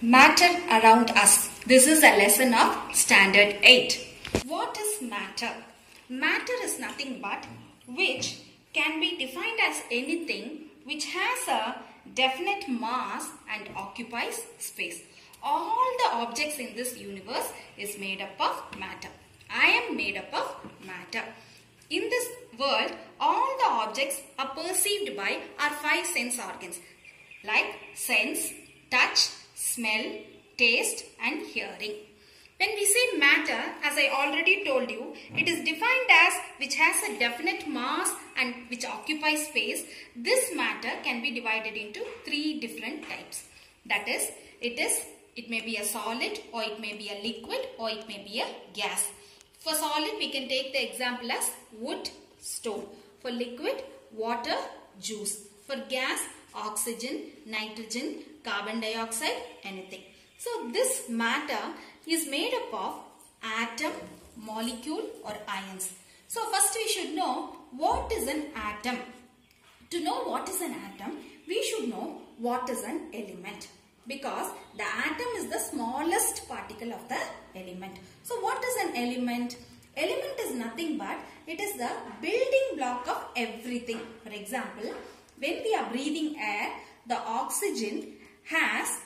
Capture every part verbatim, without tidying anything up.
Matter around us. This is a lesson of standard eight. What is matter? Matter is nothing but which can be defined as anything which has a definite mass and occupies space. All the objects in this universe is made up of matter. I am made up of matter. In this world, all the objects are perceived by our five sense organs, like sense, touch, smell, taste and hearing. When we say matter, as I already told you, it is defined as which has a definite mass and which occupies space. This matter can be divided into three different types. That is, it is, it may be a solid, or it may be a liquid, or it may be a gas. For solid, we can take the example as wood, stone. For liquid, water, juice. For gas, oxygen, nitrogen, carbon dioxide, anything. So this matter is made up of atom, molecule or ions. So first we should know what is an atom. To know what is an atom, we should know what is an element, because the atom is the smallest particle of the element. So what is an element? Element is nothing but it is the building block of everything. For example, when we are breathing air, the oxygen has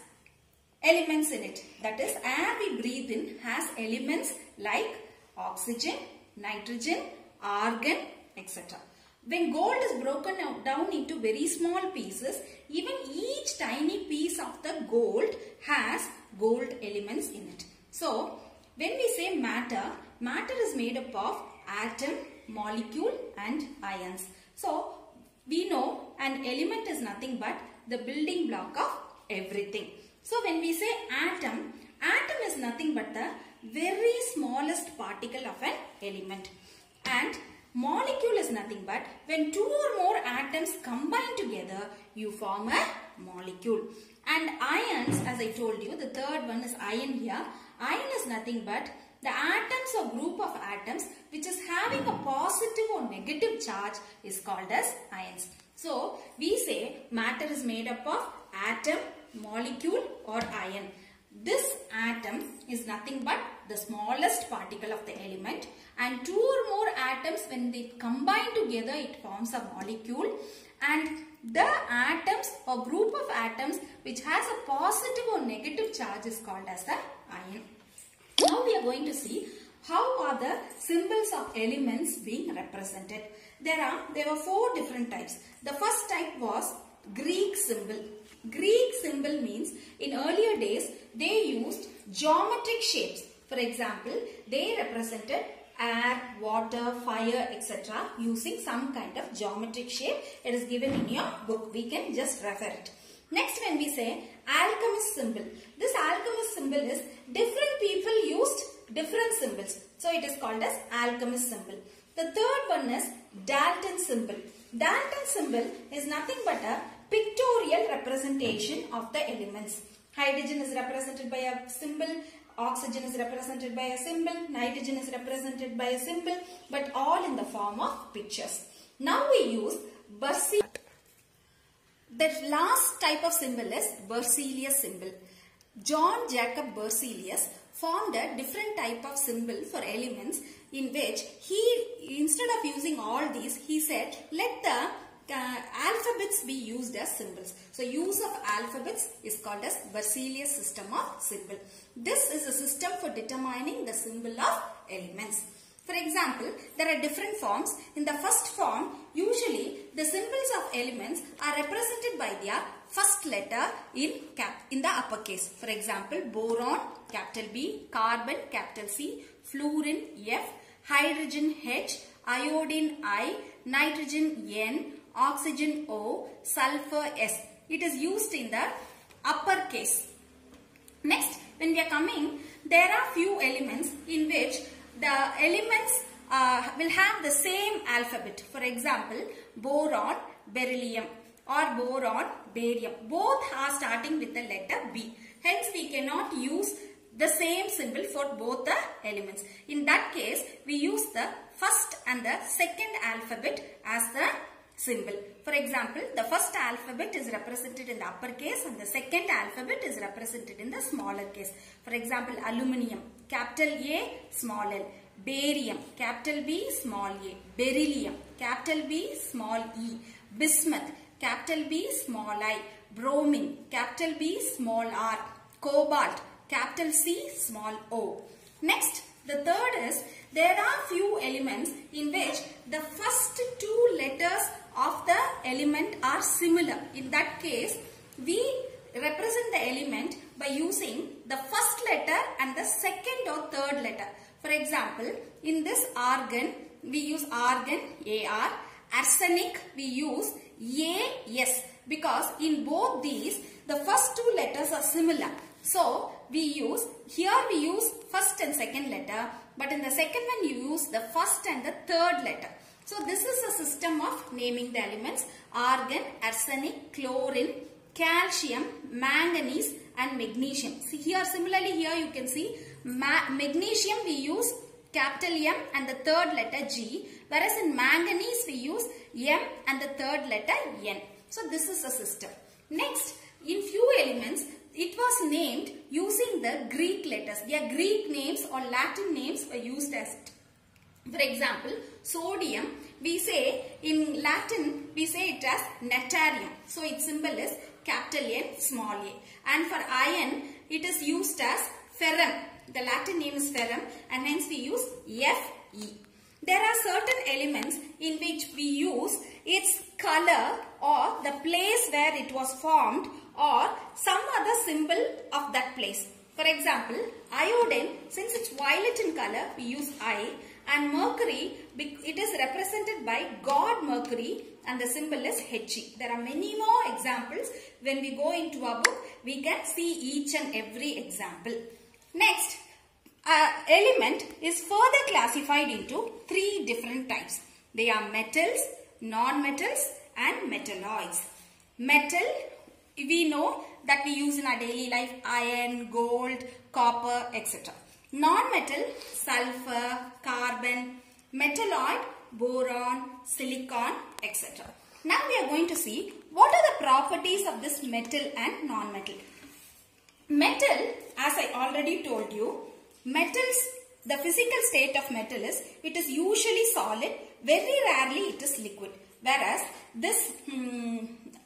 elements in it. That is, air we breathe in has elements like oxygen, nitrogen, argon, et cetera. When gold is broken down into very small pieces, even each tiny piece of the gold has gold elements in it. So, when we say matter, matter is made up of atom, molecule and ions. So, we know an element is nothing but the building block of everything. So when we say atom, atom is nothing but the very smallest particle of an element. And molecule is nothing but when two or more atoms combine together, you form a molecule. And ions, as I told you, the third one is ion here. Ion is nothing but the atoms or group of atoms which is having a positive or negative charge is called as ions. So we say matter is made up of atom, molecule or ion. This atom is nothing but the smallest particle of the element, and two or more atoms, when they combine together, it forms a molecule. And the atoms or group of atoms which has a positive or negative charge is called as the ion. Now we are going to see how are the symbols of elements being represented. There are there were four different types. The first type was Greek symbol. Greek symbol means in earlier days they used geometric shapes. For example, they represented air, water, fire, et cetera using some kind of geometric shape. It is given in your book. We can just refer it. Next, when we say alchemist symbol, this alchemist symbol is different people used different symbols. So it is called as alchemist symbol. The third one is Dalton symbol. Dalton symbol is nothing but a pictorial representation of the elements. Hydrogen is represented by a symbol, oxygen is represented by a symbol, nitrogen is represented by a symbol, but all in the form of pictures. Now we use Berzelius. The last type of symbol is Berzelius symbol. John Jacob Berzelius formed a different type of symbol for elements, in which he, instead of using all these, he said, let the uh, alphabets be used as symbols. So use of alphabets is called as Berzelius system of symbol. This is a system for determining the symbol of elements. For example, there are different forms. In the first form, usually the symbols of elements are represented by their first letter in cap in the uppercase. For example, boron, capital B, carbon, capital C, fluorine, F, hydrogen, H, iodine, I, nitrogen, N, oxygen, O, sulfur, S. It is used in the uppercase. Next, when we are coming, there are few elements in which the elements uh, will have the same alphabet. For example, boron, beryllium or boron, barium. Both are starting with the letter B. Hence, we cannot use the same symbol for both the elements. In that case, we use the first and the second alphabet as the symbol. For example, the first alphabet is represented in the upper case and the second alphabet is represented in the smaller case. For example, aluminium, capital A, small l. Barium, capital B, small a. Beryllium, capital B, small e. Bismuth, capital B, small i. Bromine, capital B, small r. Cobalt, capital C, small o. Next, the third is, there are few elements in which the first two letters of the element are similar. In that case, we represent the element by using the first letter and the second or third letter. For example, in this argon, we use argon, A R. Arsenic, we use A S because in both these, the first two letters are similar. So, we use, here we use first and second letter, but in the second one you use the first and the third letter. So, this is a system of naming the elements: argon, arsenic, chlorine, calcium, manganese and magnesium. See here, similarly here you can see magnesium we use capital M and the third letter G, whereas in manganese we use M and the third letter N. So, this is a system. Next, in few elements, it was named using the Greek letters. Their Greek names or Latin names were used as it. For example, sodium, we say in Latin, we say it as natarium. So, its symbol is capital N, small a. And for iron, it is used as ferrum. The Latin name is ferrum and hence we use Fe. There are certain elements in which we use its color or the place where it was formed or some other symbol of that place. For example, iodine, since it's violet in color, we use I, and mercury, it is represented by god Mercury and the symbol is He. There are many more examples. When we go into our book, we can see each and every example. Next, uh, element is further classified into three different types. They are metals, non-metals and metalloids. Metal, we know that we use in our daily life: iron, gold, copper, et cetera. Non-metal, sulfur, carbon. Metalloid, boron, silicon, et cetera. Now we are going to see what are the properties of this metal and non-metal. Metal, as I already told you, metals, the physical state of metal is, it is usually solid, very rarely it is liquid. Whereas this hmm,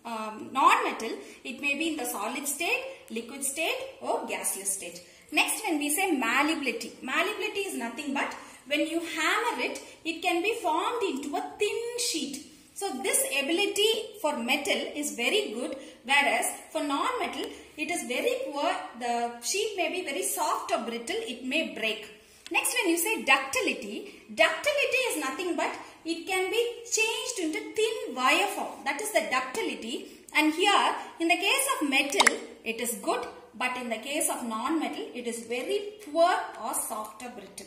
um, non-metal, it may be in the solid state, liquid state or gaseous state. Next, when we say malleability, malleability is nothing but when you hammer it, it can be formed into a thin sheet. So, this ability for metal is very good, whereas for non-metal, it is very poor. The sheet may be very soft or brittle, it may break. Next, when you say ductility, ductility is nothing but it can be changed into thin wire form. That is the ductility. And here, in the case of metal, it is good, but in the case of non-metal, it is very poor or soft or brittle.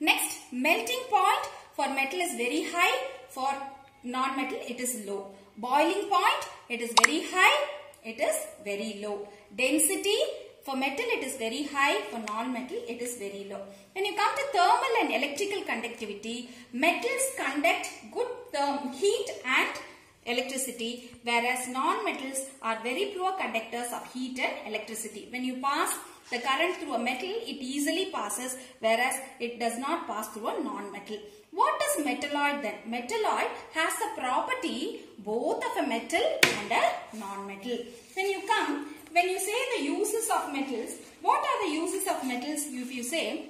Next, melting point for metal is very high, for non-metal it is low. Boiling point, it is very high, it is very low. Density, for metal it is very high, for non-metal it is very low. When you come to thermal and electrical conductivity, metals conduct good therm heat and electricity, whereas non-metals are very poor conductors of heat and electricity. When you pass the current through a metal, it easily passes, whereas it does not pass through a non-metal. What is metalloid then? Metalloid has the property both of a metal and a non-metal. When you come, when you say the uses of metals, what are the uses of metals? If you say,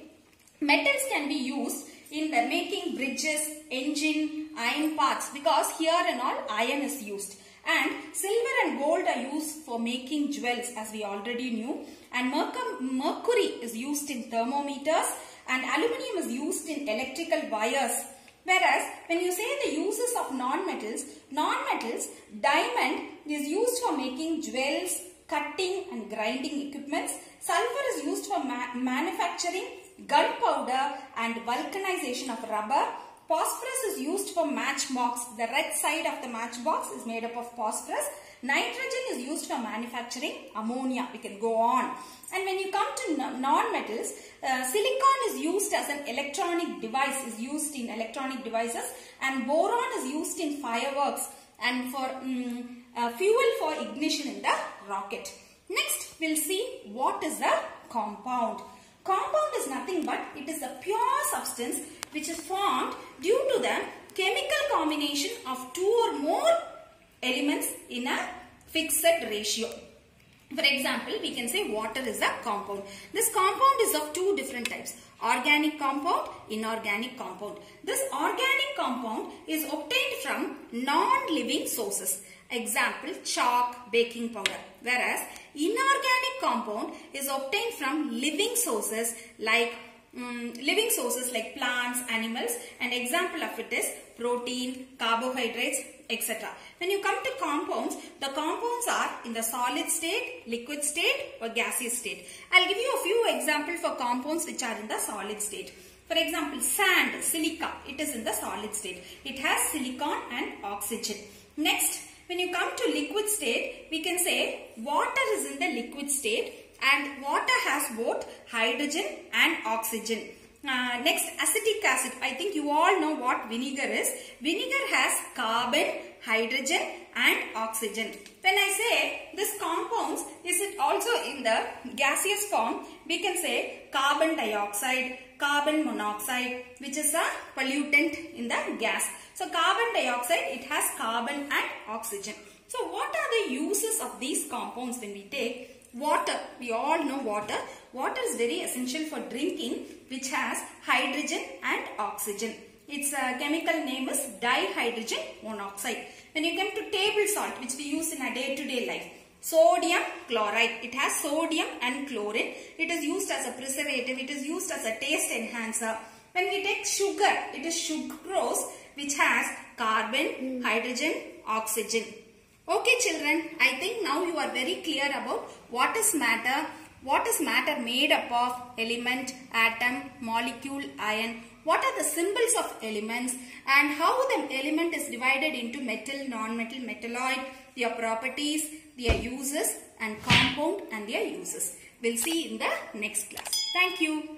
metals can be used in the making bridges, engine, iron parts, because here and all iron is used. And silver and gold are used for making jewels, as we already knew. And mercury is used in thermometers and aluminium is used in electrical wires. Whereas, when you say the uses of non-metals, non-metals, diamond is used for making jewels, cutting and grinding equipments. Sulfur is used for ma manufacturing gunpowder and vulcanization of rubber. Phosphorus is used for matchbox. The red side of the matchbox is made up of phosphorus. Nitrogen is used for manufacturing ammonia. We can go on. And when you come to non-metals, uh, silicon is used as an electronic device, is used in electronic devices. And boron is used in fireworks. and for um, uh, fuel for ignition in the rocket. Next, we'll see what is a compound. Compound is nothing but it is a pure substance which is formed due to the chemical combination of two or more elements in a fixed ratio. For example, we can say water is a compound. This compound is of two different types: organic compound, inorganic compound. This organic compound is obtained from non-living sources. Example, chalk, baking powder. Whereas, inorganic compound is obtained from living sources like um, living sources like plants, animals, and example of it is protein, carbohydrates, et cetera. When you come to compounds, the compounds are in the solid state, liquid state, or gaseous state. I'll give you a few examples for compounds which are in the solid state. For example, sand, silica, it is in the solid state. It has silicon and oxygen. Next, when you come to liquid state, we can say water is in the liquid state and water has both hydrogen and oxygen. Uh, next, acetic acid. I think you all know what vinegar is. Vinegar has carbon, hydrogen and oxygen. When I say this compounds, is it also in the gaseous form? We can say carbon dioxide, carbon monoxide, which is a pollutant in the gas. So carbon dioxide, it has carbon and oxygen. So what are the uses of these compounds when we take? Water, we all know water. Water is very essential for drinking, which has hydrogen and oxygen. Its uh, chemical name is dihydrogen monoxide. When you come to table salt, which we use in our day-to-day life, sodium chloride. It has sodium and chlorine. It is used as a preservative. It is used as a taste enhancer. When we take sugar, it is sucrose, which has carbon, hydrogen, oxygen. Okay children, I think now you are very clear about what is matter, what is matter made up of, element, atom, molecule, ion, what are the symbols of elements and how the element is divided into metal, non-metal, metalloid, their properties, their uses and compound and their uses. We'll see in the next class. Thank you.